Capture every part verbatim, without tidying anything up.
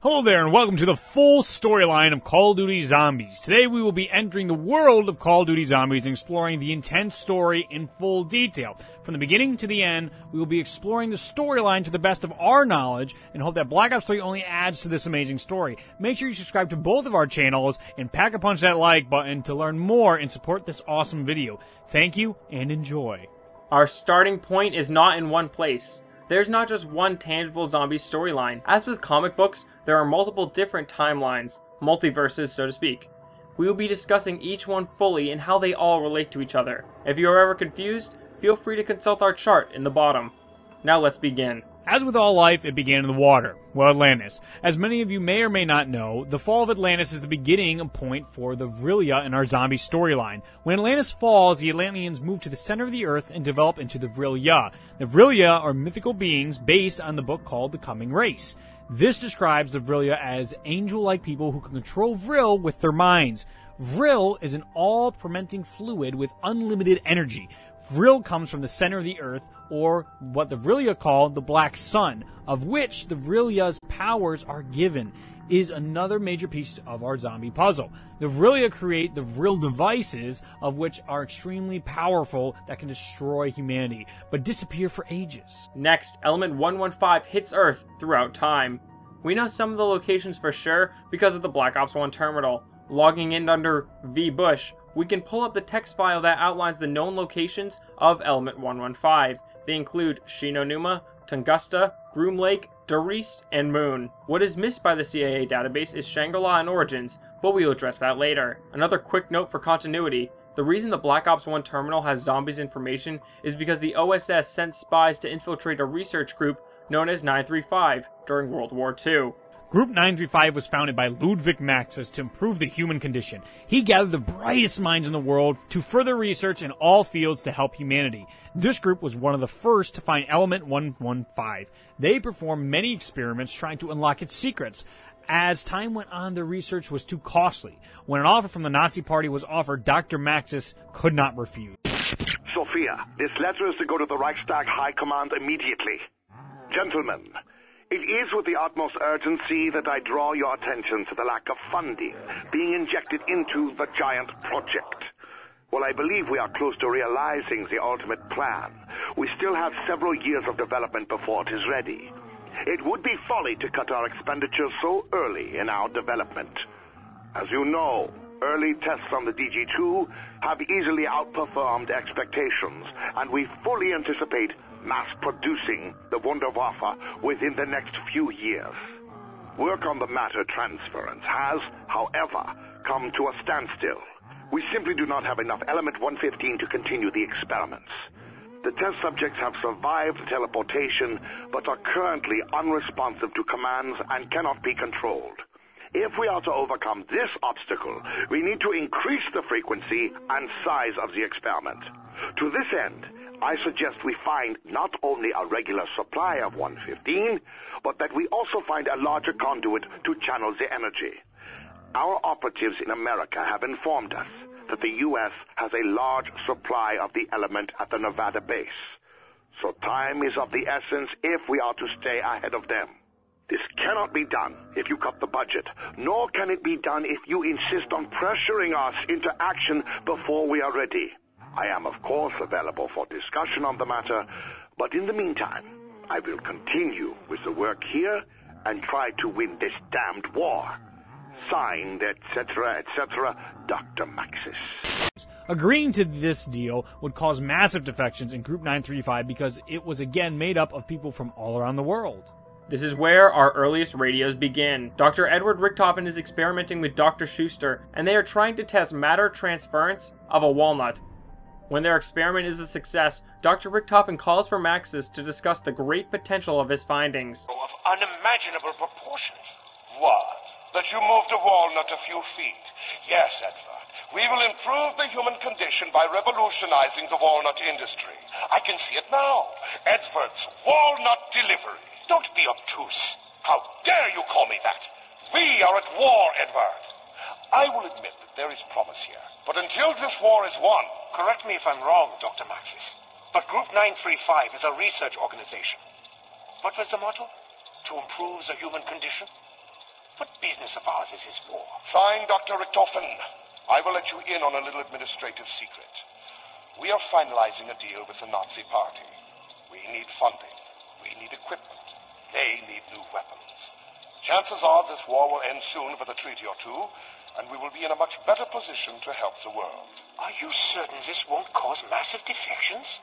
Hello there and welcome to the full storyline of Call of Duty Zombies. Today we will be entering the world of Call of Duty Zombies and exploring the intense story in full detail. From the beginning to the end, we will be exploring the storyline to the best of our knowledge and hope that Black Ops three only adds to this amazing story. Make sure you subscribe to both of our channels and pack a punch that like button to learn more and support this awesome video. Thank you and enjoy. Our starting point is not in one place. There's not just one tangible zombie storyline. As with comic books, there are multiple different timelines, multiverses so to speak. We will be discussing each one fully and how they all relate to each other. If you are ever confused, feel free to consult our chart in the bottom. Now let's begin. As with all life, it began in the water. Well, Atlantis. As many of you may or may not know, the fall of Atlantis is the beginning point for the Vril-ya in our zombie storyline. When Atlantis falls, the Atlanteans move to the center of the earth and develop into the Vril-ya. The Vril-ya are mythical beings based on the book called The Coming Race. This describes the Vril-ya as angel-like people who can control Vril with their minds. Vril is an all-permeating fluid with unlimited energy. Vril comes from the center of the earth, or what the Vril-ya call the Black Sun, of which the Vril-ya's powers are given, is another major piece of our zombie puzzle. The Vril-ya create the Vril devices, of which are extremely powerful that can destroy humanity, but disappear for ages. Next, Element one fifteen hits Earth throughout time. We know some of the locations for sure because of the Black Ops one terminal. Logging in under V Bush, we can pull up the text file that outlines the known locations of Element one fifteen. They include Shi No Numa, Tunguska, Groom Lake, Der Riese, and Moon. What is missed by the C I A database is Shangri-La and Origins, but we will address that later. Another quick note for continuity. The reason the Black Ops one terminal has zombies information is because the O S S sent spies to infiltrate a research group known as nine three five during World War Two. Group nine three five was founded by Ludwig Maxis to improve the human condition. He gathered the brightest minds in the world to further research in all fields to help humanity. This group was one of the first to find Element one fifteen. They performed many experiments trying to unlock its secrets. As time went on, the research was too costly. When an offer from the Nazi Party was offered, Doctor Maxis could not refuse. Sophia, this letter is to go to the Reichstag High Command immediately. Gentlemen, it is with the utmost urgency that I draw your attention to the lack of funding being injected into the giant project. While I believe we are close to realizing the ultimate plan, we still have several years of development before it is ready. It would be folly to cut our expenditures so early in our development. As you know, early tests on the D G two have easily outperformed expectations, and we fully anticipate mass-producing the Wunderwaffe within the next few years. Work on the matter transference has, however, come to a standstill. We simply do not have enough Element one fifteen to continue the experiments. The test subjects have survived teleportation, but are currently unresponsive to commands and cannot be controlled. If we are to overcome this obstacle, we need to increase the frequency and size of the experiment. To this end, I suggest we find not only a regular supply of one fifteen, but that we also find a larger conduit to channel the energy. Our operatives in America have informed us that the U S has a large supply of the element at the Nevada base. So time is of the essence if we are to stay ahead of them. This cannot be done if you cut the budget, nor can it be done if you insist on pressuring us into action before we are ready. I am, of course, available for discussion on the matter, but in the meantime, I will continue with the work here and try to win this damned war. Signed, et cetera, et cetera, Doctor Maxis. Agreeing to this deal would cause massive defections in Group nine three five because it was again made up of people from all around the world. This is where our earliest radios begin. Doctor Edward Richtofen is experimenting with Doctor Schuster, and they are trying to test matter transference of a walnut. When their experiment is a success, Doctor Richtofen calls for Maxis to discuss the great potential of his findings. Of unimaginable proportions. One, that you moved a walnut a few feet. Yes, Edward, we will improve the human condition by revolutionizing the walnut industry. I can see it now. Edward's walnut delivery. Don't be obtuse. How dare you call me that? We are at war, Edward. I will admit that there is promise here, but until this war is won, correct me if I'm wrong, Doctor Maxis, but Group nine three five is a research organization. What was the motto? To improve the human condition? business of ours is his war. Fine, Doctor Richtofen. I will let you in on a little administrative secret. We are finalizing a deal with the Nazi Party. We need funding. We need equipment. They need new weapons. Chances are this war will end soon with a treaty or two, and we will be in a much better position to help the world. Are you certain this won't cause massive defections?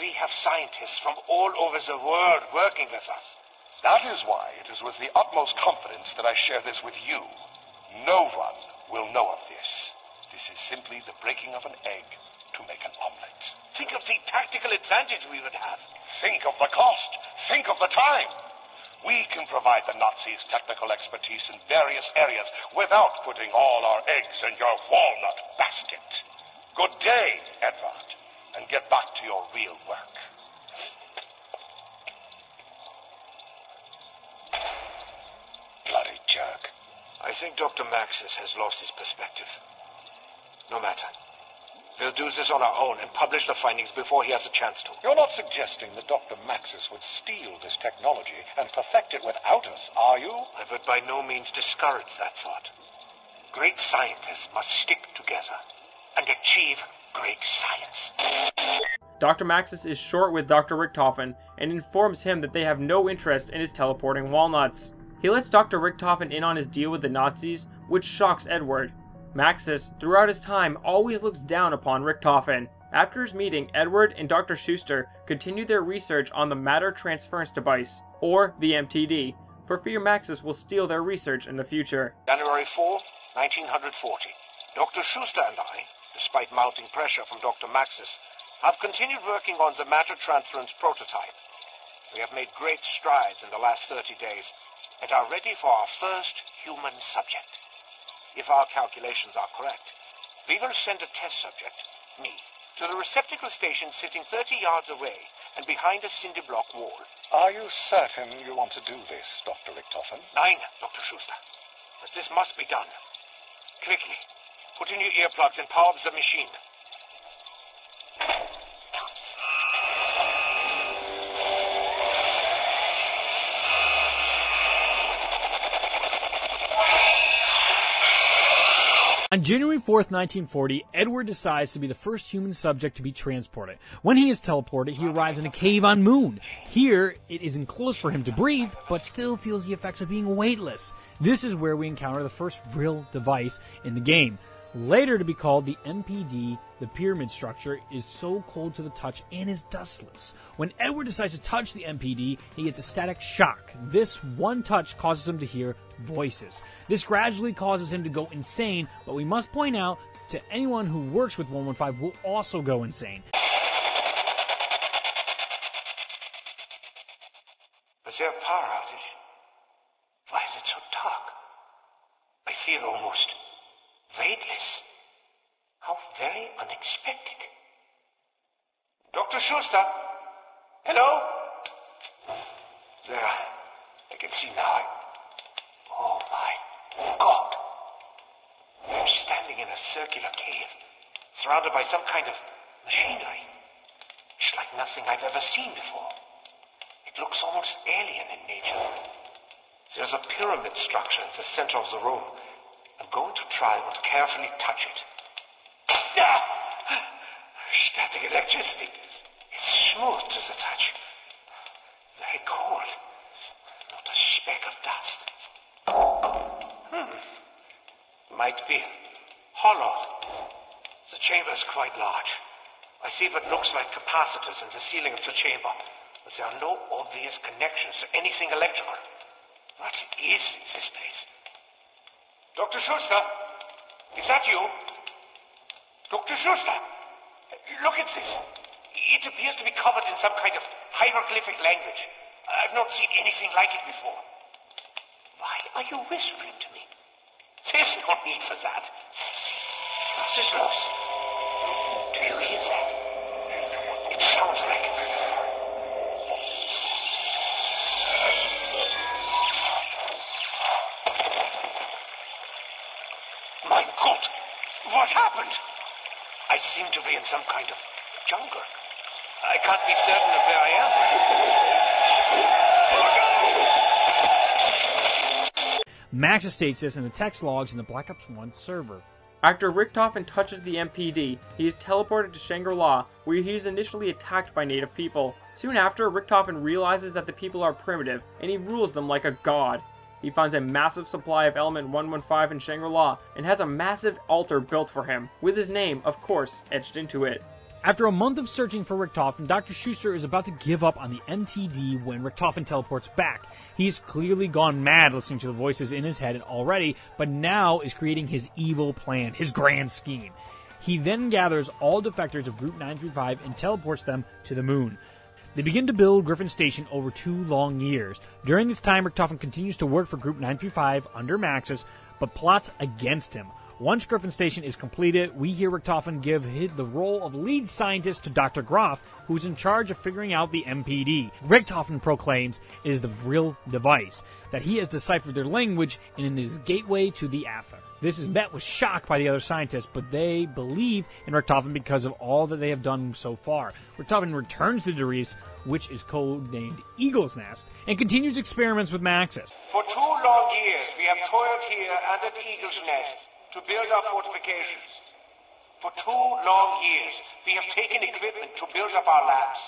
We have scientists from all over the world working with us. That is why it is with the utmost confidence that I share this with you. No one will know of this. This is simply the breaking of an egg to make an omelet. Think of the tactical advantage we would have. Think of the cost. Think of the time. We can provide the Nazis technical expertise in various areas without putting all our eggs in your walnut basket. Good day, Edward, and get back to your real work. Bloody jerk. I think Doctor Maxis has lost his perspective. No matter. We'll do this on our own and publish the findings before he has a chance to. You're not suggesting that Doctor Maxis would steal this technology and perfect it without us, are you? I would by no means discourage that thought. Great scientists must stick together and achieve great science. Doctor Maxis is short with Doctor Richtofen and informs him that they have no interest in his teleporting walnuts. He lets Doctor Richtofen in on his deal with the Nazis, which shocks Edward. Maxis, throughout his time, always looks down upon Richtofen. After his meeting, Edward and Doctor Schuster continue their research on the Matter Transference Device, or the M T D, for fear Maxis will steal their research in the future. January fourth, nineteen forty. Doctor Schuster and I, despite mounting pressure from Doctor Maxis, have continued working on the Matter Transference prototype. We have made great strides in the last thirty days and are ready for our first human subject. If our calculations are correct, we will send a test subject, me, to the receptacle station sitting thirty yards away and behind a cinder block wall. Are you certain you want to do this, Doctor Richtofen? Nein, Doctor Schuster. But this must be done. Quickly, put in your earplugs and power up the machine. On January fourth, nineteen forty, Edward decides to be the first human subject to be transported. When he is teleported, he arrives in a cave on Moon. Here, it is enclosed for him to breathe, but still feels the effects of being weightless. This is where we encounter the first Vril device in the game. Later to be called the M P D, the pyramid structure is so cold to the touch and is dustless. When Edward decides to touch the M P D, he gets a static shock. This one touch causes him to hear voices. This gradually causes him to go insane, but we must point out to anyone who works with one one five will also go insane. Is there a power outage? Why is it so dark? I feel almost weightless. How very unexpected. Doctor Schuster! Hello? There, I can see now. Oh my God! I'm standing in a circular cave, surrounded by some kind of machinery. It's like nothing I've ever seen before. It looks almost alien in nature. There's a pyramid structure in the center of the room. I'm going to try and carefully touch it. Ah! Static electricity. It's smooth to the touch. Very cold. Not a speck of dust. Hmm. Might be hollow. The chamber is quite large. I see what looks like capacitors in the ceiling of the chamber, but there are no obvious connections to anything electrical. What is this place? Doctor Schuster, is that you? Doctor Schuster, look at this. It appears to be covered in some kind of hieroglyphic language. I've not seen anything like it before. Why are you whispering to me? There's no need for that. This is lost. Do you hear that? It sounds like... What happened? I seem to be in some kind of jungle. I can't be certain of where I am. Maxis states this in the text logs in the Black Ops one server. After Richtofen touches the M P D, he is teleported to Shangri-La, where he is initially attacked by native people. Soon after, Richtofen realizes that the people are primitive, and he rules them like a god. He finds a massive supply of Element one fifteen in Shangri-La, and has a massive altar built for him, with his name, of course, etched into it. After a month of searching for Richtofen, Doctor Schuster is about to give up on the M T D when Richtofen teleports back. He's clearly gone mad listening to the voices in his head already, but now is creating his evil plan, his grand scheme. He then gathers all defectors of Group nine three five and teleports them to the moon. They begin to build Griffin Station over two long years. During this time, Richtofen continues to work for Group nine three five under Maxis, but plots against him. Once Griffin Station is completed, we hear Richtofen give the role of lead scientist to Doctor Groph, who is in charge of figuring out the M P D. Richtofen proclaims it is the Vril device, that he has deciphered their language and it is gateway to the Aether. This is met with shock by the other scientists, but they believe in Richtofen because of all that they have done so far. Richtofen returns to Der Riese, which is codenamed Eagle's Nest, and continues experiments with Maxis. For two long years we have toiled here and at Eagle's Nest to build our fortifications. For two long years, we have taken equipment to build up our labs.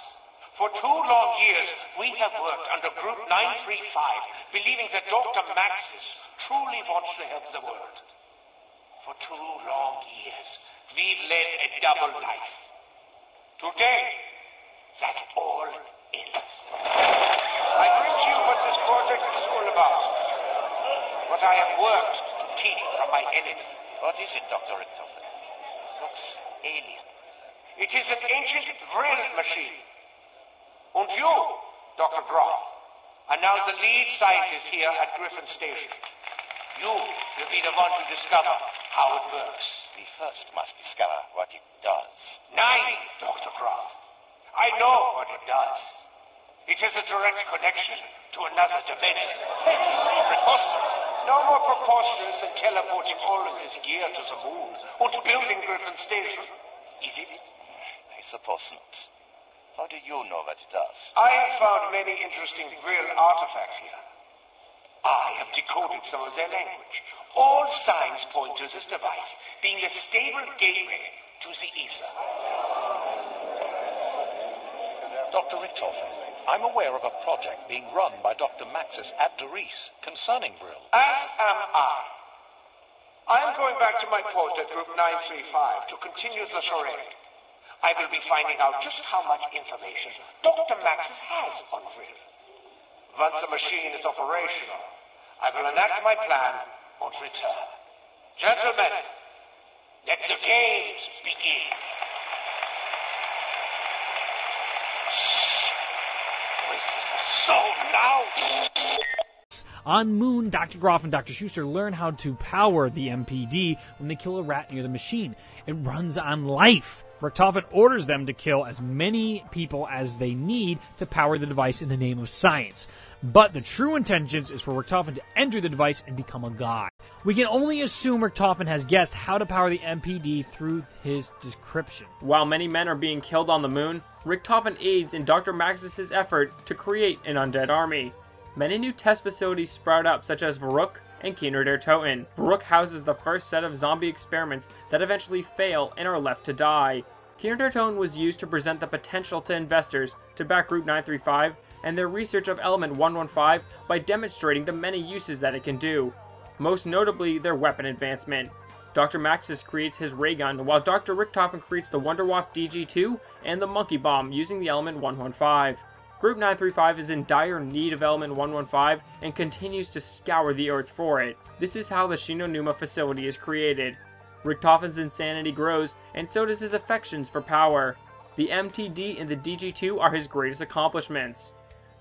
For two long years, we have worked under Group nine three five, believing that Doctor Maxis truly wants to help the world. For two long years, we've led a double life. Today, that all ends. I bring to you what this project is all about. What I have worked to keep from my enemy. What is it, Doctor Richtofen? Looks alien. It is an ancient Vril machine. And you, Doctor Groph, are now the lead scientist here at Griffin Station. You will be the one to discover how it works. We first must discover what it does. Nein, Doctor Groph. I know what it does. It has a direct connection to another dimension. Let us see preposterous. No more preposterous than teleporting all of this gear to the moon, or to building Griffin Station. Is it? I suppose not. How do you know what it does? I have found many interesting Vril artifacts here. I have decoded some of their language. All signs point to this device being a stable gateway to the ether. Doctor Richtofen, I'm aware of a project being run by Doctor Maxis at Der Riese concerning Vril. As am I. I am going back to my post at Group nine three five to continue the charade. I will be finding out just how much information Doctor Maxis has on Vril. Once the machine is operational, I will enact my plan and return. Gentlemen, let the games begin. So loud. On Moon, Doctor Groph and Doctor Schuster learn how to power the M P D when they kill a rat near the machine. It runs on life. Richtofen orders them to kill as many people as they need to power the device in the name of science. But the true intentions is for Richtofen to enter the device and become a god. We can only assume Richtofen has guessed how to power the M P D through his description. While many men are being killed on the moon, Richtofen aids in Doctor Maxis' effort to create an undead army. Many new test facilities sprout up, such as Verruckt and Kino der Toten. Verruckt houses the first set of zombie experiments that eventually fail and are left to die. Kino der Toten was used to present the potential to investors to back Group nine three five and their research of Element one fifteen by demonstrating the many uses that it can do. Most notably their weapon advancement. Doctor Maxis creates his ray gun, while Doctor Richtofen creates the Wunderwaffe D G two and the monkey bomb using the Element one fifteen. Group nine three five is in dire need of Element one fifteen and continues to scour the earth for it. This is how the Shi No Numa facility is created. Richtofen's insanity grows, and so does his affections for power. The M T D and the D G two are his greatest accomplishments.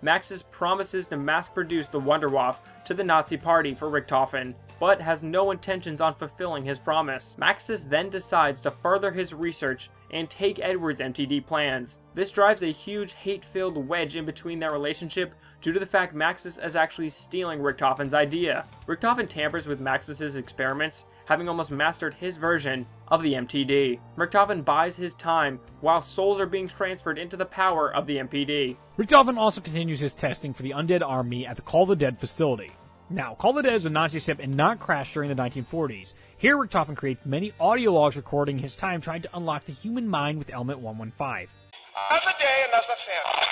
Maxis promises to mass-produce the Wunderwaffe to the Nazi party for Richtofen, but has no intentions on fulfilling his promise. Maxis then decides to further his research and take Edward's M T D plans. This drives a huge hate-filled wedge in between their relationship due to the fact Maxis is actually stealing Richtofen's idea. Richtofen tampers with Maxis' experiments, having almost mastered his version of the M T D. Richtofen buys his time while souls are being transferred into the power of the M P D. Richtofen also continues his testing for the undead army at the Call of the Dead facility. Now, Call of the Dead is a Nazi ship and not crashed during the nineteen forties. Here, Richtofen creates many audio logs recording his time trying to unlock the human mind with Element one fifteen. Another day, another failure.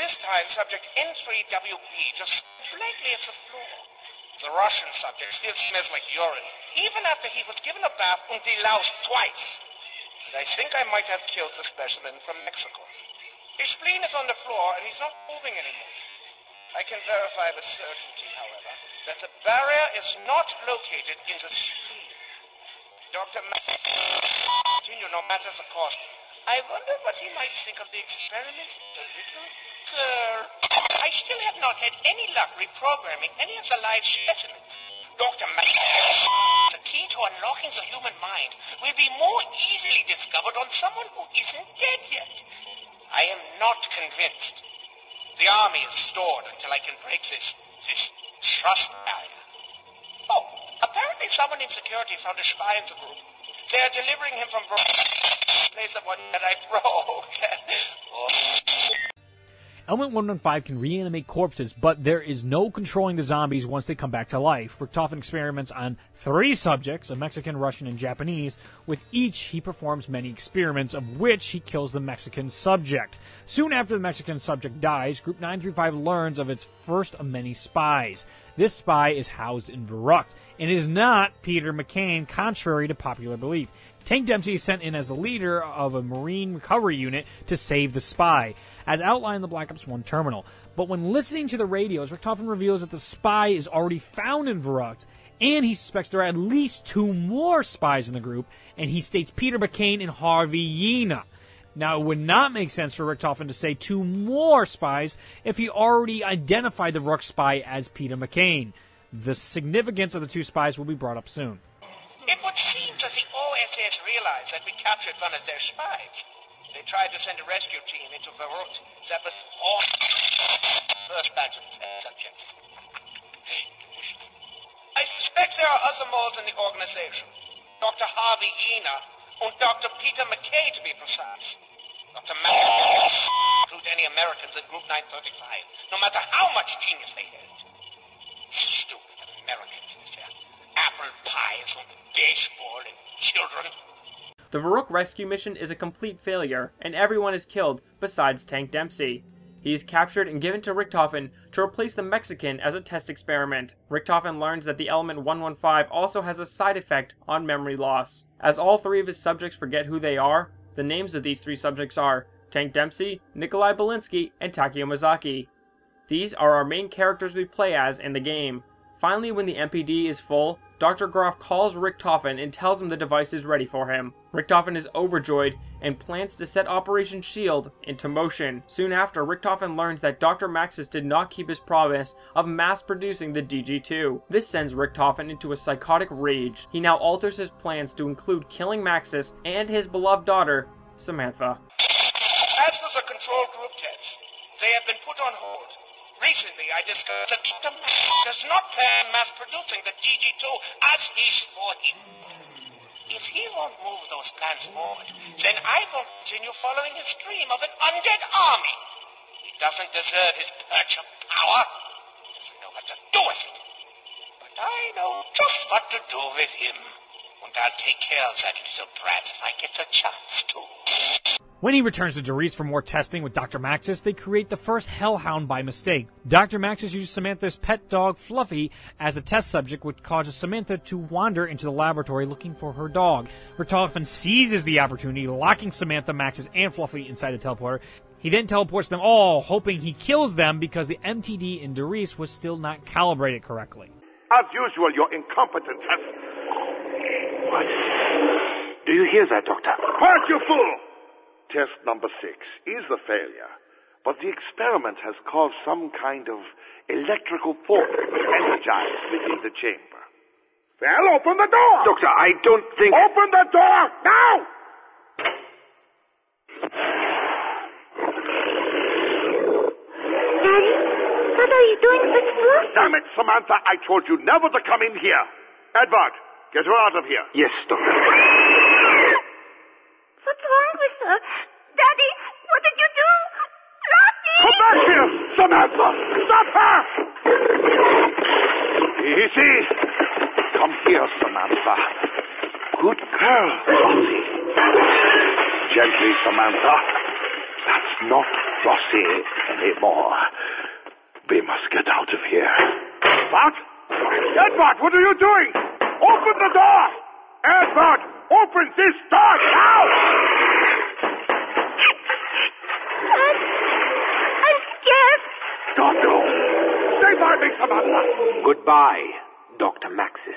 This time, subject N three W B just slightly at the floor. The Russian subject still smells like urine, even after he was given a bath and deloused twice. And I think I might have killed the specimen from Mexico. His spleen is on the floor, and he's not moving anymore. I can verify with certainty, however, that the barrier is not located in the spleen. Doctor Maxis will continue no matter the cost. I wonder what he might think of the experiment, the little girl. I still have not had any luck reprogramming any of the live specimens. Doctor Maxis, the key to unlocking the human mind will be more easily discovered on someone who isn't dead yet. I am not convinced. The army is stored until I can break this, this trust barrier. Oh, apparently someone in security found a spy in the group. They are delivering him from Broken Arrow, place the one that I broke. Oh. Element one fifteen can reanimate corpses, but there is no controlling the zombies once they come back to life. Richtofen experiments on three subjects, a Mexican, Russian, and Japanese. With each, he performs many experiments, of which he kills the Mexican subject. Soon after the Mexican subject dies, Group nine three five learns of its first of many spies. This spy is housed in Verruckt, and is not Peter McCain, contrary to popular belief. Tank Dempsey is sent in as the leader of a Marine recovery unit to save the spy, as outlined in the Black Ops one terminal. But when listening to the radios, Richtofen reveals that the spy is already found in Verruckt, and he suspects there are at least two more spies in the group, and he states Peter McCain and Harvey Yina. Now, it would not make sense for Richtofen to say two more spies if he already identified the Verruckt spy as Peter McCain. The significance of the two spies will be brought up soon. It would seem that the O S S realized that we captured one of their spies. They tried to send a rescue team into Verruckt. That was all first batch of subjects. I suspect there are other moles in the organization. Doctor Harvey Ina and Doctor Peter McKay, to be precise. Doctor McKay include any Americans in Group nine thirty-five, no matter how much genius they held. Stupid Americans, this year. Apple pies on baseball and children. The Verruckt rescue mission is a complete failure, and everyone is killed besides Tank Dempsey. He is captured and given to Richtofen to replace the Mexican as a test experiment. Richtofen learns that the Element one fifteen also has a side effect on memory loss. As all three of his subjects forget who they are, the names of these three subjects are Tank Dempsey, Nikolai Belinsky, and Takeo Mizaki. These are our main characters we play as in the game. Finally, when the M P D is full, Doctor Groph calls Richtofen and tells him the device is ready for him. Richtofen is overjoyed and plans to set Operation Shield into motion. Soon after, Richtofen learns that Doctor Maxis did not keep his promise of mass producing the D G two. This sends Richtofen into a psychotic rage. He now alters his plans to include killing Maxis and his beloved daughter, Samantha. As for the control group tests, they have been put on hold. Recently, I discovered that Doctor Maxis does not plan mass-producing the D G two as he swore he would. If he won't move those plans forward, then I will continue following his dream of an undead army. He doesn't deserve his perch of power. He doesn't know what to do with it. But I know just what to do with him. And I'll take care of that little brat if I get the chance to. When he returns to Der Riese for more testing with Doctor Maxis, they create the first hellhound by mistake. Doctor Maxis uses Samantha's pet dog, Fluffy, as a test subject, which causes Samantha to wander into the laboratory looking for her dog. Richtofen seizes the opportunity, locking Samantha, Maxis, and Fluffy inside the teleporter. He then teleports them all, hoping he kills them because the M T D in Der Riese was still not calibrated correctly. As usual, your incompetence has... What? Do you hear that, Doctor? Quiet, you fool! Test number six is a failure, but the experiment has caused some kind of electrical force to energize within the chamber. Well, open the door! Doctor, I don't think... Open the door! Now! Daddy, what are you doing with Fluffy? Damn it, Samantha, I told you never to come in here. Edward, get her out of here. Yes, Doctor. What's wrong with her? Daddy, what did you do? Fluffy! Come back here, Samantha! Stop her! Easy. Come here, Samantha. Good girl, Flossie. Gently, Samantha. That's not Flossie anymore. We must get out of here. What? Edward, what are you doing? Open the door! Edward, open this door now! I'm, I'm scared. Don't do. Stay by me, Samantha. Goodbye, Doctor Maxis.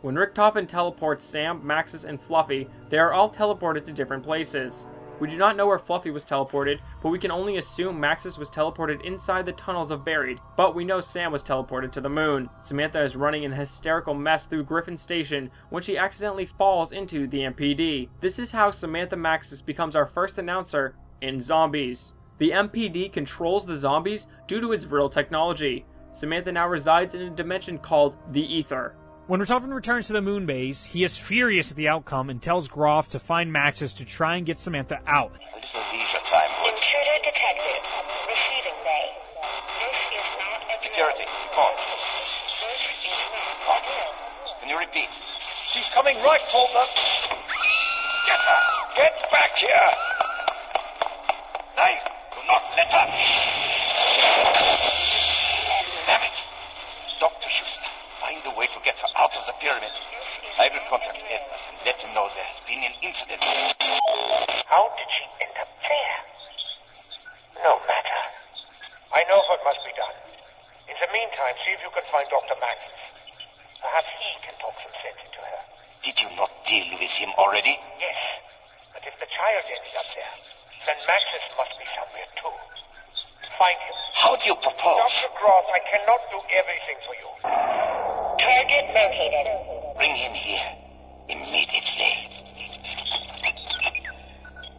When Richtofen teleports Sam, Maxis, and Fluffy, they are all teleported to different places. We do not know where Fluffy was teleported, but we can only assume Maxis was teleported inside the tunnels of Buried, but we know Sam was teleported to the moon. Samantha is running in a hysterical mess through Griffin Station when she accidentally falls into the M P D. This is how Samantha Maxis becomes our first announcer in Zombies. The M P D controls the zombies due to its Vril technology. Samantha now resides in a dimension called the Aether. When Richtofen returns to the moon base, he is furious at the outcome and tells Groph to find Maxis to try and get Samantha out. This is leisure time. Intruder detected. Receiving bay. This is not a security. Report. This is not a Can you repeat? She's coming right for us. Get her! Get back here! Nay, do not let her! Damn it! Doctor Schuster. Find a way to get her out of the pyramid. I will contact Edward and let him know there has been an incident. How did she end up there? No matter. I know what must be done. In the meantime, see if you can find Doctor Maxis. Perhaps he can talk some sense into her. Did you not deal with him already? Yes. But if the child ended up there, then Maxis must be somewhere too. Find him. How do you propose? Doctor Groph, I cannot do everything for you. Target located. Bring him here. Immediately.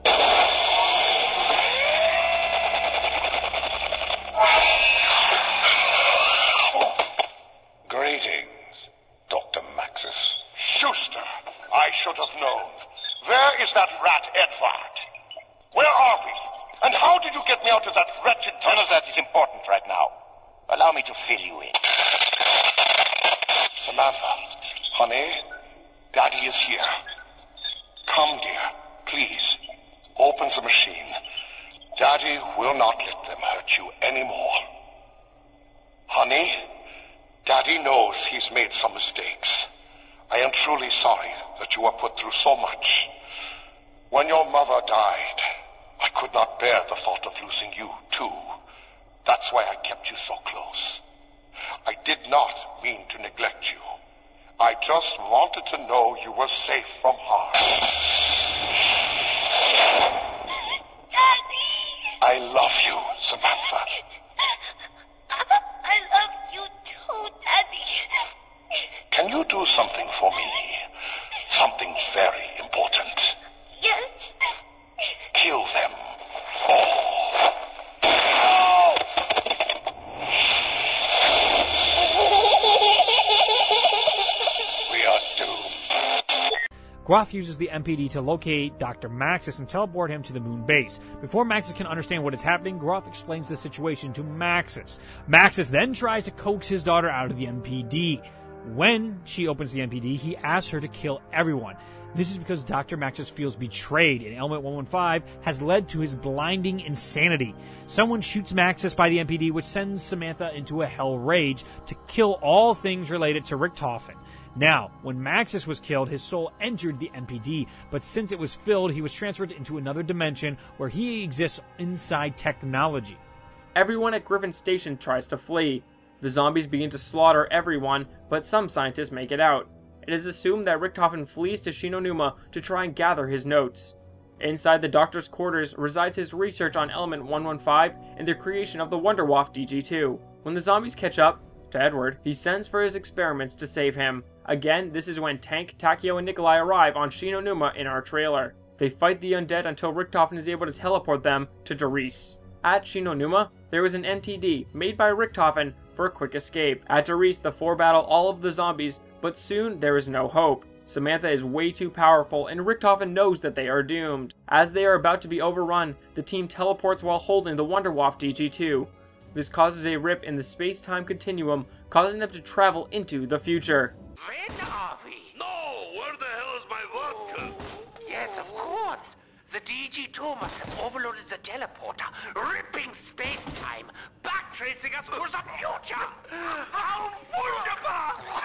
Oh. Greetings, Doctor Maxis. Schuster, I should have known. Where is that rat Edward? Where are we? And how did you get me out of that wretched tunnel? That is important right now. Allow me to fill you in. Samantha, honey, Daddy is here. Come, dear, please, open the machine. Daddy will not let them hurt you anymore. Honey, Daddy knows he's made some mistakes. I am truly sorry that you were put through so much. When your mother died, I could not bear the thought of losing you, too. That's why I kept you so close. I did not mean to neglect you. I just wanted to know you were safe from harm. Daddy! I love you, Samantha. I love you too, Daddy. Can you do something for me? Something very important. Yes. Kill them all. No! We are doomed. Groph uses the M P D to locate Doctor Maxis and teleport him to the moon base. Before Maxis can understand what is happening, Groph explains the situation to Maxis. Maxis then tries to coax his daughter out of the M P D. When she opens the M P D, he asks her to kill everyone. This is because Doctor Maxis feels betrayed, and Element one fifteen has led to his blinding insanity. Someone shoots Maxis by the M P D, which sends Samantha into a hell rage to kill all things related to Richtofen. Now, when Maxis was killed, his soul entered the M P D, but since it was filled, he was transferred into another dimension where he exists inside technology. Everyone at Griffin Station tries to flee. The zombies begin to slaughter everyone, but some scientists make it out. It is assumed that Richtofen flees to Shi No Numa to try and gather his notes. Inside the doctor's quarters resides his research on Element one fifteen and the creation of the Wunderwaffe D G two. When the zombies catch up to Edward, he sends for his experiments to save him. Again, this is when Tank, Takio, and Nikolai arrive on Shi No Numa in our trailer. They fight the undead until Richtofen is able to teleport them to Der Riese. At Shi No Numa, there is an M T D made by Richtofen for a quick escape. At Der Riese, the four battle all of the zombies, but soon there is no hope. Samantha is way too powerful, and Richtofen knows that they are doomed. As they are about to be overrun, the team teleports while holding the Wunderwaffe D G two. This causes a rip in the space-time continuum, causing them to travel into the future. No! Where the hell is my vodka? Yes, of course! The D G two must have overloaded the teleporter, ripping space-time, backtracing us to the future! How wunderbar!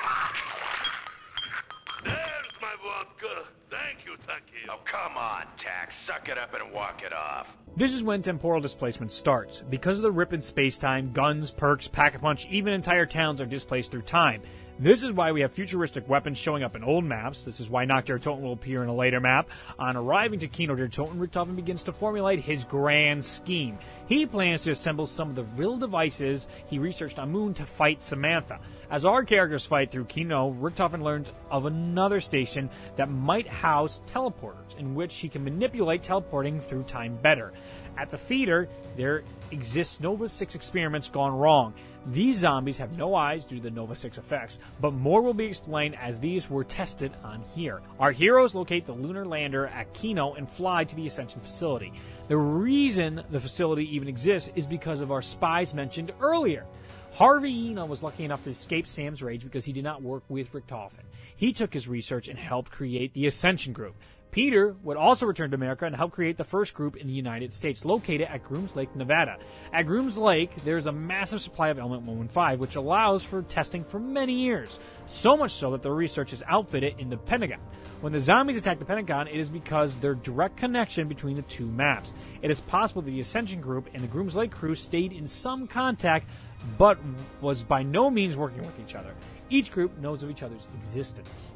There's my vodka! Thank you, Taki! Oh, come on, Tak. Suck it up and walk it off. This is when temporal displacement starts. Because of the rip in space-time, guns, perks, pack-a-punch, even entire towns are displaced through time. This is why we have futuristic weapons showing up in old maps. This is why Kino der Toten will appear in a later map. On arriving to Kino der Toten, Richtofen begins to formulate his grand scheme. He plans to assemble some of the Vril devices he researched on Moon to fight Samantha. As our characters fight through Kino, Richtofen learns of another station that might house teleporters, in which he can manipulate teleporting through time better. At the theater, there exists Nova six experiments gone wrong. These zombies have no eyes due to the Nova six effects, but more will be explained as these were tested on here. Our heroes locate the lunar lander at Kino and fly to the Ascension facility. The reason the facility even exists is because of our spies mentioned earlier. Harvey Eno was lucky enough to escape Sam's rage because he did not work with Richtofen. He took his research and helped create the Ascension group. Peter would also return to America and help create the first group in the United States, located at Groom Lake, Nevada. At Groom Lake, there is a massive supply of Element one fifteen, which allows for testing for many years. So much so that the research is outfitted in the Pentagon. When the zombies attack the Pentagon, it is because of their direct connection between the two maps. It is possible that the Ascension group and the Groom Lake crew stayed in some contact, but was by no means working with each other. Each group knows of each other's existence.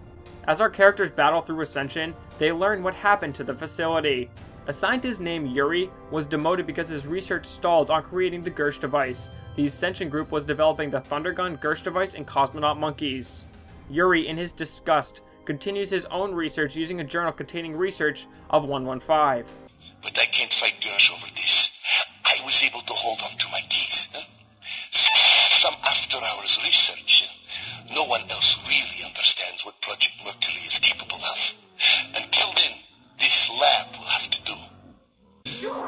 As our characters battle through Ascension, they learn what happened to the facility. A scientist named Yuri was demoted because his research stalled on creating the Gersh device. The Ascension group was developing the Thundergun, Gersh device, and Cosmonaut monkeys. Yuri, in his disgust, continues his own research using a journal containing research of one fifteen. But I can't fight Gersh over this. I was able to hold on to my keys. Huh? Some after-hours research. No one else really understands what Project Mercury is capable of. Until then, this lab will have to do.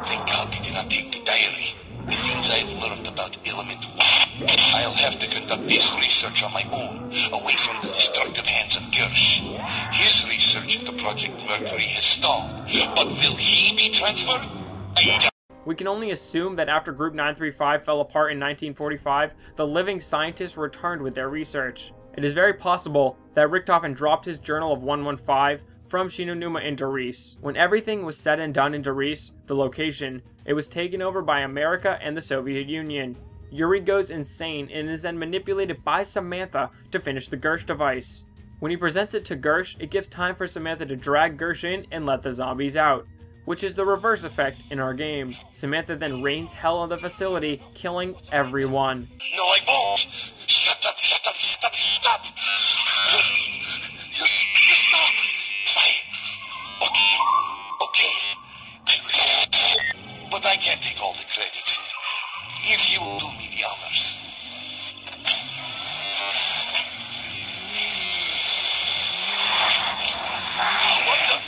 Thank God they did not take the diary. The things I've learned about Element one. I'll have to conduct this research on my own, away from the destructive hands of Gersh. His research into Project Mercury has stalled, but will he be transferred? I doubt. We can only assume that after Group nine three five fell apart in nineteen forty-five, the living scientists returned with their research. It is very possible that Richtofen dropped his journal of one fifteen from Shi No Numa in Der Riese. When everything was said and done in Der Riese, the location, it was taken over by America and the Soviet Union. Yuri goes insane and is then manipulated by Samantha to finish the Gersh device. When he presents it to Gersh, it gives time for Samantha to drag Gersh in and let the zombies out, which is the reverse effect in our game. Samantha then rains hell on the facility, killing everyone. No, I won't! Shut up, shut up, stop, stop! You, you stop! Fine. Okay, okay. I will. But I can't take all the credits. If you will do me the honors. What the?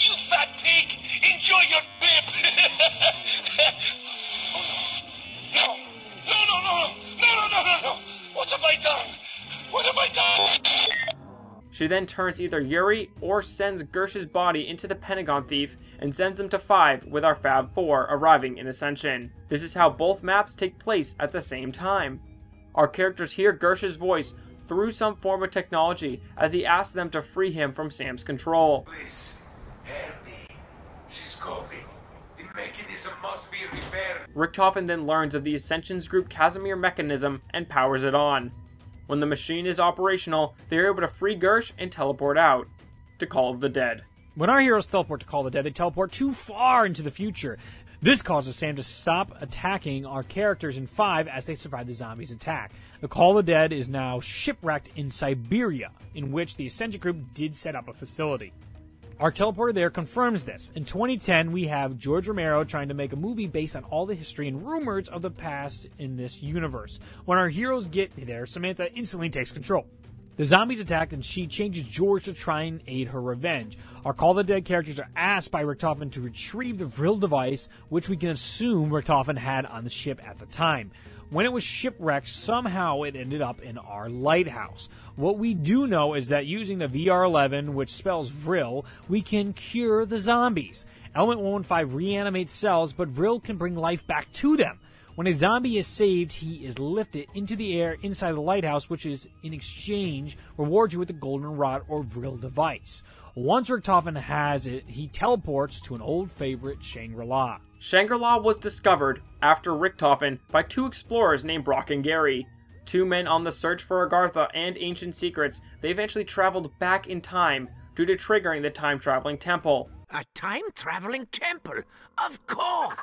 You fat pig! Enjoy your bib! Oh no! No, no, no, no, no, no, no, no! What have I done? What have I done? She then turns either Yuri or sends Gersh's body into the Pentagon thief and sends him to five with our Fab Four arriving in Ascension. This is how both maps take place at the same time. Our characters hear Gersh's voice through some form of technology as he asks them to free him from Sam's control. Please, help me. She's coping. The mechanism must be repaired. Richtofen then learns of the Ascension's group Casimir mechanism and powers it on. When the machine is operational, they are able to free Gersh and teleport out to Call of the Dead. When our heroes teleport to Call of the Dead, they teleport too far into the future. This causes Sam to stop attacking our characters in five as they survive the zombies' attack. The Call of the Dead is now shipwrecked in Siberia, in which the Ascension group did set up a facility. Our teleporter there confirms this. In twenty ten, we have George Romero trying to make a movie based on all the history and rumors of the past in this universe. When our heroes get there, Samantha instantly takes control. The zombies attack and she changes George to try and aid her revenge. Our Call of the Dead characters are asked by Richtofen to retrieve the Vril device, which we can assume Richtofen had on the ship at the time. When it was shipwrecked, somehow it ended up in our lighthouse. What we do know is that using the V R eleven, which spells Vril, we can cure the zombies. Element one fifteen reanimates cells, but Vril can bring life back to them. When a zombie is saved, he is lifted into the air inside the lighthouse, which is, in exchange, rewards you with the golden rod or Vril device. Once Richtofen has it, he teleports to an old favorite, Shangri-La. Shangri-La was discovered, after Richtofen, by two explorers named Brock and Gary. Two men on the search for Agartha and ancient secrets, they eventually traveled back in time, due to triggering the time-traveling temple. A time-traveling temple? Of course!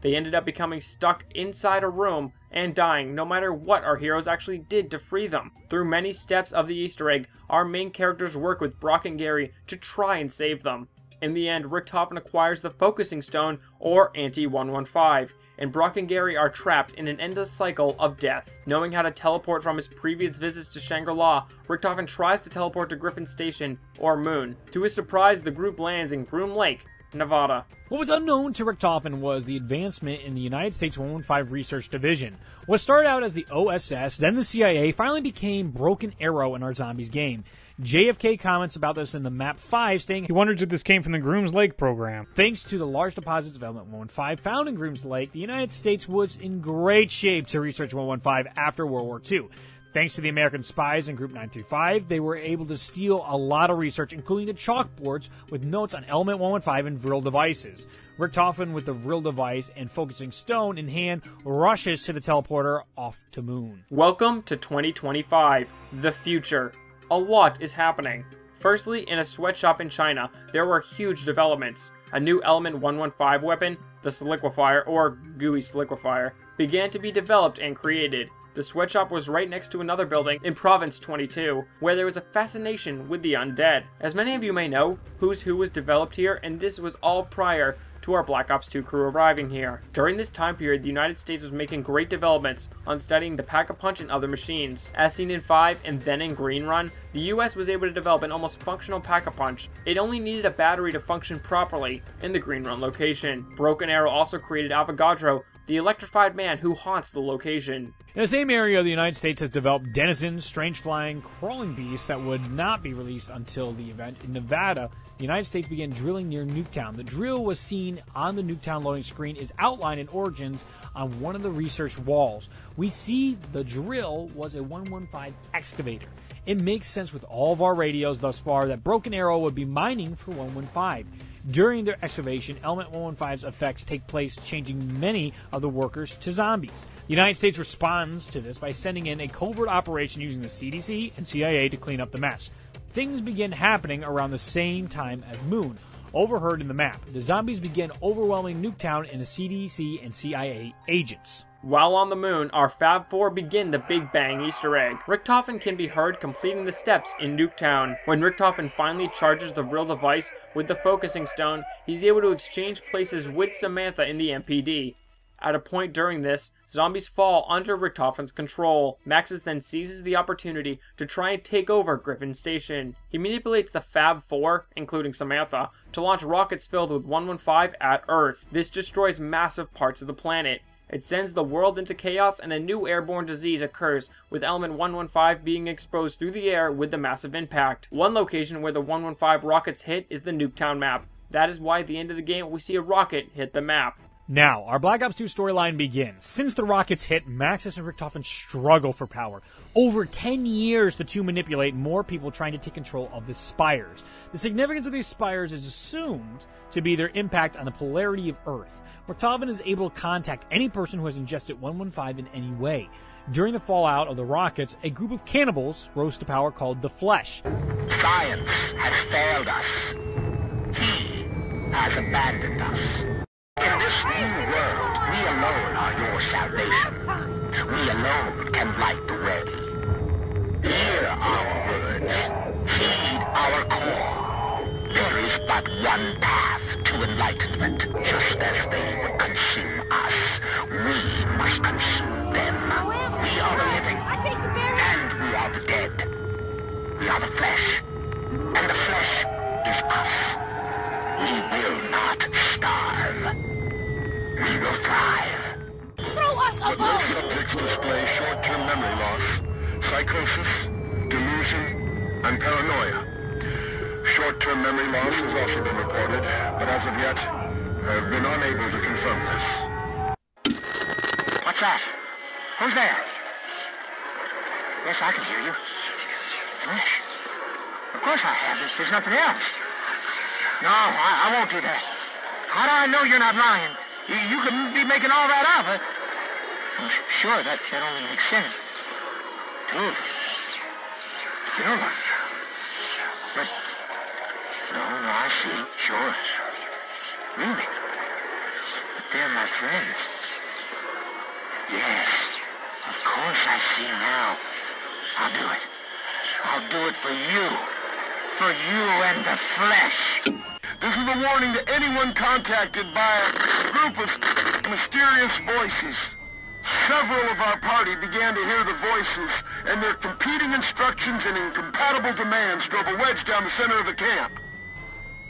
They ended up becoming stuck inside a room and dying, no matter what our heroes actually did to free them. Through many steps of the Easter egg, our main characters work with Brock and Gary to try and save them. In the end, Richtofen acquires the Focusing Stone, or Anti one fifteen, and Brock and Gary are trapped in an endless cycle of death. Knowing how to teleport from his previous visits to Shangri-La, Richtofen tries to teleport to Griffin Station, or Moon. To his surprise, the group lands in Groom Lake, Nevada. What was unknown to Richtofen was the advancement in the United States one fifteen Research Division. What started out as the O S S, then the C I A, finally became Broken Arrow in our Zombies game. J F K comments about this in the Map five, saying he wonders if this came from the Groom's Lake program. Thanks to the large deposits of Element one fifteen found in Groom's Lake, the United States was in great shape to research one fifteen after World War Two. Thanks to the American spies in Group nine three five, they were able to steal a lot of research, including the chalkboards with notes on Element one fifteen and Vril devices. Richtofen, with the Vril device and Focusing Stone in hand, rushes to the teleporter off to Moon. Welcome to twenty twenty-five, the future. A lot is happening. Firstly, in a sweatshop in China, there were huge developments. A new Element one fifteen weapon, the Soliquifier, or Gooey Soliquifier, began to be developed and created. The sweatshop was right next to another building in Province twenty-two, where there was a fascination with the undead. As many of you may know, Who's Who was developed here, and this was all prior to our Black Ops two crew arriving here. During this time period, the United States was making great developments on studying the pack-a-punch and other machines. As seen in five and then in Green Run, the U S was able to develop an almost functional pack-a-punch. It only needed a battery to function properly in the Green Run location. Broken Arrow also created Avogadro, the electrified man who haunts the location. In the same area, the United States has developed denizens, strange flying, crawling beasts that would not be released until the event. In Nevada, the United States began drilling near Nuketown. The drill was seen on the Nuketown loading screen, is outlined in Origins on one of the research walls. We see the drill was a one fifteen excavator. It makes sense with all of our radios thus far that Broken Arrow would be mining for one fifteen. During their excavation, Element one fifteen's effects take place, changing many of the workers to zombies. The United States responds to this by sending in a covert operation using the C D C and C I A to clean up the mess. Things begin happening around the same time as Moon, overheard in the map. The zombies begin overwhelming Nuketown and the C D C and C I A agents. While on the Moon, our Fab Four begin the Big Bang Easter egg. Richtofen can be heard completing the steps in Nuketown. When Richtofen finally charges the Vril device with the Focusing Stone, he's able to exchange places with Samantha in the M P D. At a point during this, zombies fall under Richtofen's control. Maxis then seizes the opportunity to try and take over Griffin Station. He manipulates the Fab Four, including Samantha, to launch rockets filled with one fifteen at Earth. This destroys massive parts of the planet. It sends the world into chaos, and a new airborne disease occurs, with Element one fifteen being exposed through the air with the massive impact. One location where the one fifteen rockets hit is the Nuketown map. That is why at the end of the game we see a rocket hit the map. Now, our Black Ops two storyline begins. Since the rockets hit, Maxis and Richtofen struggle for power. Over ten years, the two manipulate more people trying to take control of the spires. The significance of these spires is assumed to be their impact on the polarity of Earth. Richtofen is able to contact any person who has ingested one fifteen in any way. During the fallout of the rockets, a group of cannibals rose to power called the Flesh. Science has failed us. He has abandoned us. In this new world, we alone are your salvation. We alone can light the way. Hear our words. Heed our call. There is but one path to enlightenment. Just as they would consume us, we must consume them. We are the living, and we are the dead. We are the flesh, and the flesh is us. We will not starve. We will thrive. Throw us a bone! But no subjects display short-term memory loss, psychosis, delusion, and paranoia. Short-term memory loss has also been reported, but as of yet, I've been unable to confirm this. What's that? Who's there? Yes, I can hear you. Of course I have. There's nothing else. No, I, I won't do that. How do I know you're not lying? You, you could be making all that up. Huh? I'm sure that, that only makes sense. Dude, you're lying. No, no, I see. Sure. Really? But they're my friends. Yes. Of course I see now. I'll do it. I'll do it for you. For you and the flesh. This is a warning to anyone contacted by a group of mysterious voices. Several of our party began to hear the voices, and their competing instructions and incompatible demands drove a wedge down the center of the camp.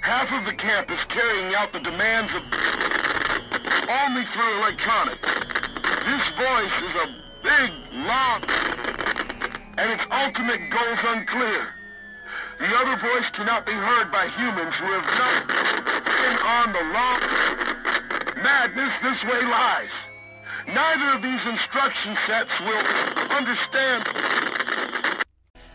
Half of the camp is carrying out the demands of only through electronic. This voice is a big, long, and its ultimate goal is unclear. The other voice cannot be heard by humans who have not been on the long madness this way lies. Neither of these instruction sets will understand.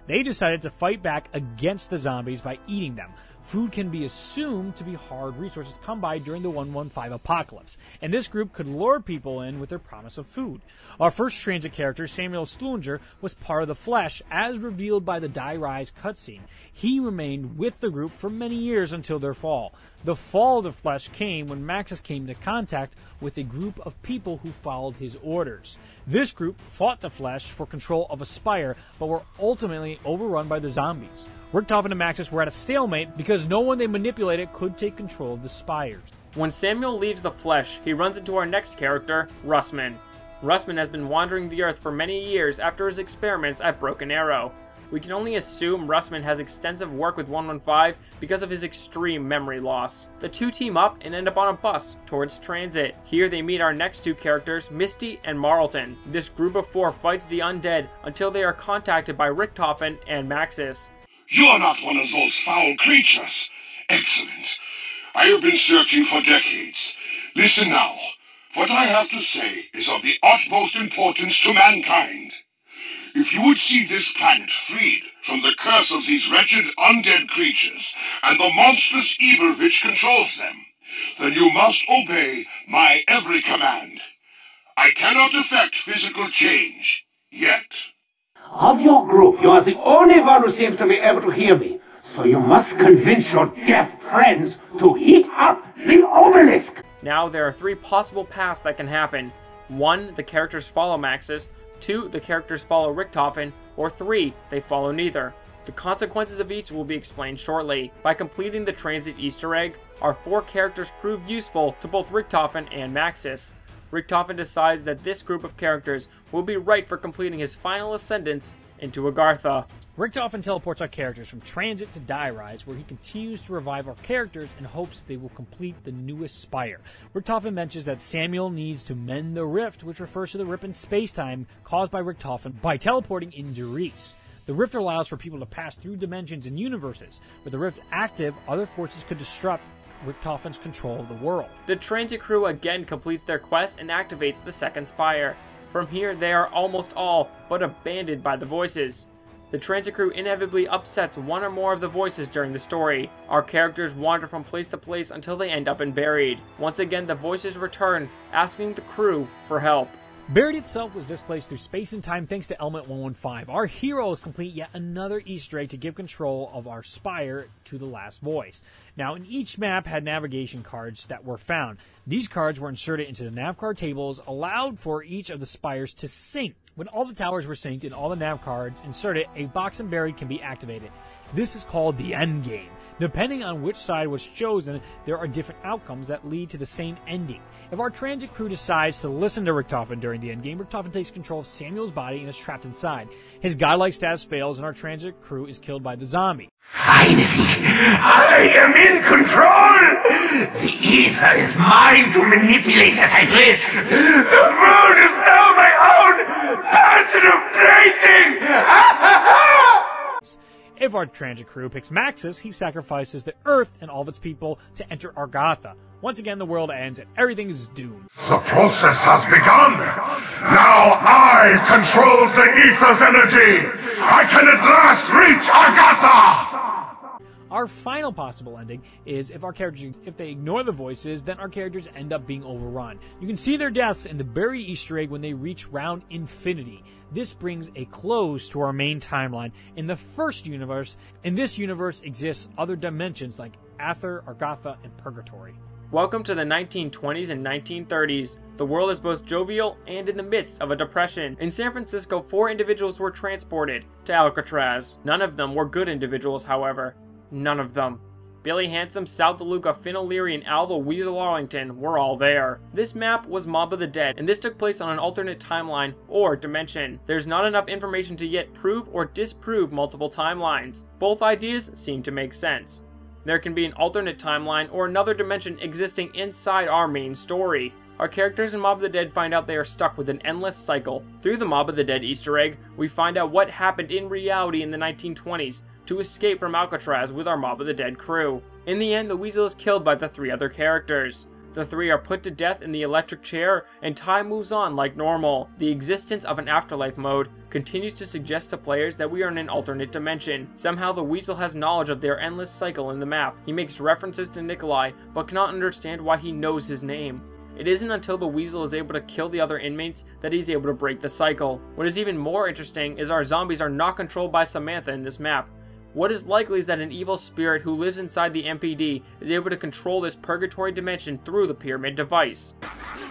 They decided to fight back against the zombies by eating them. Food can be assumed to be hard resources to come by during the one fifteen apocalypse, and this group could lure people in with their promise of food. Our first transit character, Samuel Sluinger, was part of the flesh, as revealed by the Die Rise cutscene. He remained with the group for many years until their fall. The fall of the flesh came when Maxis came into contact with a group of people who followed his orders. This group fought the flesh for control of a spire, but were ultimately overrun by the zombies. Richtofen and Maxis were at a stalemate because no one they manipulated could take control of the spires. When Samuel leaves the flesh, he runs into our next character, Russman. Russman has been wandering the earth for many years after his experiments at Broken Arrow. We can only assume Russman has extensive work with one fifteen because of his extreme memory loss. The two team up and end up on a bus towards transit. Here they meet our next two characters, Misty and Marlton. This group of four fights the undead until they are contacted by Richtofen and Maxis. You're not one of those foul creatures. Excellent. I have been searching for decades. Listen now. What I have to say is of the utmost importance to mankind. If you would see this planet freed from the curse of these wretched undead creatures and the monstrous evil which controls them, then you must obey my every command. I cannot effect physical change yet. Of your group, you are the only one who seems to be able to hear me, so you must convince your deaf friends to heat up the obelisk! Now there are three possible paths that can happen. One, the characters follow Maxis, two, the characters follow Richtofen, or three, they follow neither. The consequences of each will be explained shortly. By completing the transit Easter egg, our four characters proved useful to both Richtofen and Maxis. Richtofen decides that this group of characters will be right for completing his final ascendance into Agartha. Richtofen teleports our characters from transit to Die Rise, where he continues to revive our characters in hopes that they will complete the newest spire. Richtofen mentions that Samuel needs to mend the rift, which refers to the rip in space-time caused by Richtofen by teleporting in Der Riese. The rift allows for people to pass through dimensions and universes. With the rift active, other forces could disrupt Richtofen's control of the world. The transit crew again completes their quest and activates the second spire. From here, they are almost all but abandoned by the voices. The transit crew inevitably upsets one or more of the voices during the story. Our characters wander from place to place until they end up in Buried. Once again, the voices return, asking the crew for help. Buried itself was displaced through space and time thanks to Element one fifteen. Our heroes complete yet another Easter egg to give control of our spire to the last voice. Now, in each map had navigation cards that were found. These cards were inserted into the navcard tables, allowed for each of the spires to sync. When all the towers were synced and all the nav cards inserted, a box in Buried can be activated. This is called the endgame. Depending on which side was chosen, there are different outcomes that lead to the same ending. If our transit crew decides to listen to Richtofen during the endgame, Richtofen takes control of Samuel's body and is trapped inside. His godlike status fails and our transit crew is killed by the zombie. Finally, I am in control! The ether is mine to manipulate as I wish! The moon is now my own personal plaything! Ha ha ha! If our transit crew picks Maxis, he sacrifices the Earth and all of its people to enter Agartha. Once again, the world ends and everything is doomed. The process has begun! Now I control the ether's energy! I can at last reach Agartha! Our final possible ending is if our characters, if they ignore the voices, then our characters end up being overrun. You can see their deaths in the buried Easter egg when they reach round infinity. This brings a close to our main timeline. In the first universe, in this universe exists other dimensions like Aether, Agartha, and Purgatory. Welcome to the nineteen twenties and nineteen thirties. The world is both jovial and in the midst of a depression. In San Francisco, four individuals were transported to Alcatraz. None of them were good individuals, however. None of them. Billy Handsome, Sal DeLuca, Finn O'Leary, and Al the Weasel Arlington were all there. This map was Mob of the Dead, and this took place on an alternate timeline or dimension. There's not enough information to yet prove or disprove multiple timelines. Both ideas seem to make sense. There can be an alternate timeline or another dimension existing inside our main story. Our characters in Mob of the Dead find out they are stuck with an endless cycle. Through the Mob of the Dead Easter egg, we find out what happened in reality in the nineteen twenties. To escape from Alcatraz with our Mob of the Dead crew. In the end, the Weasel is killed by the three other characters. The three are put to death in the electric chair, and time moves on like normal. The existence of an afterlife mode continues to suggest to players that we are in an alternate dimension. Somehow, the Weasel has knowledge of their endless cycle in the map. He makes references to Nikolai, but cannot understand why he knows his name. It isn't until the Weasel is able to kill the other inmates that he's able to break the cycle. What is even more interesting is our zombies are not controlled by Samantha in this map. What is likely is that an evil spirit who lives inside the M P D is able to control this purgatory dimension through the pyramid device.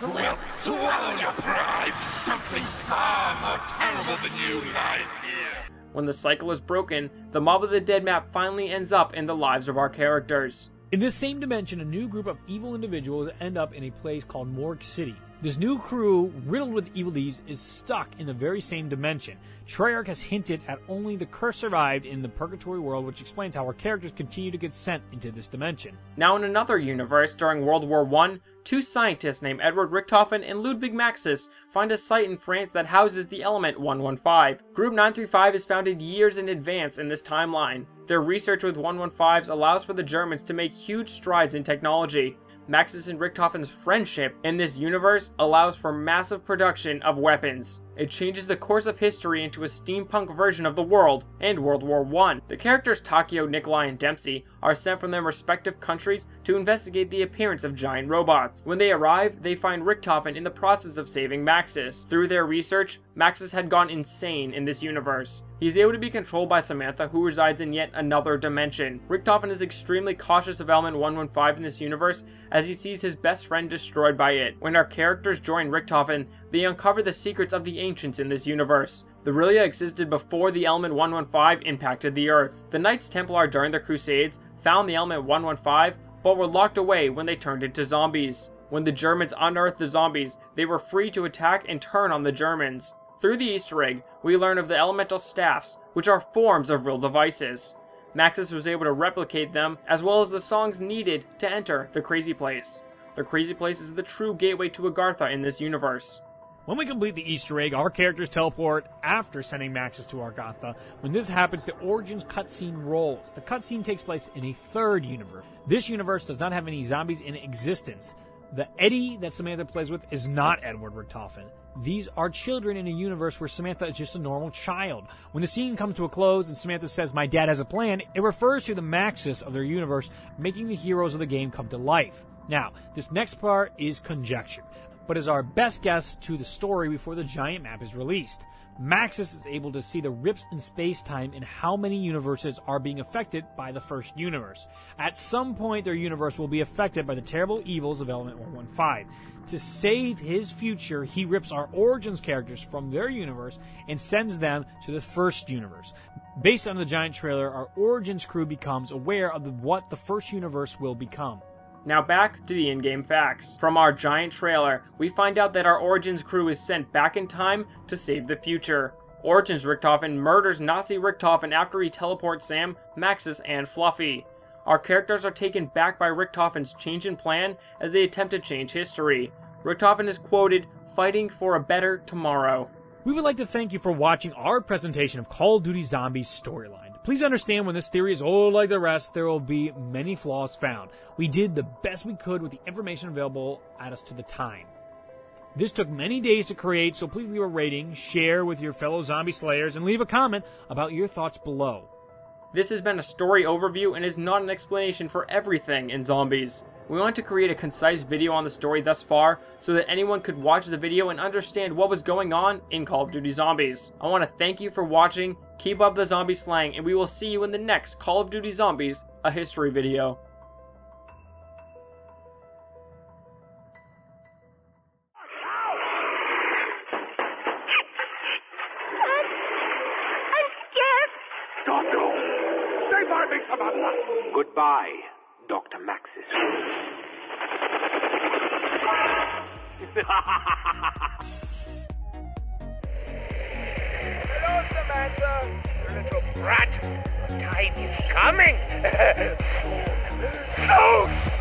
Well, swallow your pride! Something far more terrible than you lies here! When the cycle is broken, the Mob of the Dead map finally ends up in the lives of our characters. In this same dimension, a new group of evil individuals end up in a place called Morgue City. This new crew, riddled with evil deeds, is stuck in the very same dimension. Treyarch has hinted at only the curse survived in the Purgatory world, which explains how our characters continue to get sent into this dimension. Now in another universe, during World War One, two scientists named Edward Richtofen and Ludwig Maxis find a site in France that houses the Element one fifteen. Group nine three five is founded years in advance in this timeline. Their research with one fifteens allows for the Germans to make huge strides in technology. Maxis and Richtofen's friendship in this universe allows for massive production of weapons. It changes the course of history into a steampunk version of the world and World War One. The characters Takeo, Nikolai, and Dempsey are sent from their respective countries to investigate the appearance of giant robots. When they arrive, they find Richtofen in the process of saving Maxis. Through their research, Maxis had gone insane in this universe. He's able to be controlled by Samantha, who resides in yet another dimension. Richtofen is extremely cautious of Element one fifteen in this universe as he sees his best friend destroyed by it. When our characters join Richtofen, they uncover the secrets of the ancients in this universe. The Vril-ya existed before the Element one fifteen impacted the Earth. The Knights Templar during the Crusades found the Element one fifteen, but were locked away when they turned into zombies. When the Germans unearthed the zombies, they were free to attack and turn on the Germans. Through the Easter egg, we learn of the elemental staffs, which are forms of Vril devices. Maxis was able to replicate them, as well as the songs needed to enter the Crazy Place. The Crazy Place is the true gateway to Agartha in this universe. When we complete the Easter egg, our characters teleport after sending Maxis to Agartha. When this happens, the Origins cutscene rolls. The cutscene takes place in a third universe. This universe does not have any zombies in existence. The Eddie that Samantha plays with is not Edward Richtofen. These are children in a universe where Samantha is just a normal child. When the scene comes to a close and Samantha says, "My dad has a plan," it refers to the Maxis of their universe, making the heroes of the game come to life. Now, this next part is conjecture. but is our best guess to the story before the giant map is released. Maxis is able to see the rips in space-time and how many universes are being affected by the first universe. At some point, their universe will be affected by the terrible evils of Element one fifteen. To save his future, he rips our Origins characters from their universe and sends them to the first universe. Based on the giant trailer, our Origins crew becomes aware of what the first universe will become. Now back to the in-game facts. From our giant trailer, we find out that our Origins crew is sent back in time to save the future. Origins Richtofen murders Nazi Richtofen after he teleports Sam, Maxis, and Fluffy. Our characters are taken back by Richtofen's change in plan as they attempt to change history. Richtofen is quoted, "fighting for a better tomorrow." We would like to thank you for watching our presentation of Call of Duty Zombies storyline. Please understand when this theory is old like the rest, there will be many flaws found. We did the best we could with the information available at us to the time. This took many days to create, so please leave a rating, share with your fellow zombie slayers, and leave a comment about your thoughts below. This has been a story overview and is not an explanation for everything in Zombies. We want to create a concise video on the story thus far so that anyone could watch the video and understand what was going on in Call of Duty Zombies. I want to thank you for watching, keep up the zombie slang, and we will see you in the next Call of Duty Zombies, a history video. I'm scared. Don't do. Stay by me, Samantha. Goodbye, Doctor Maxis. Hello, Samantha. You little brat. Your time is coming. Soon. Soon.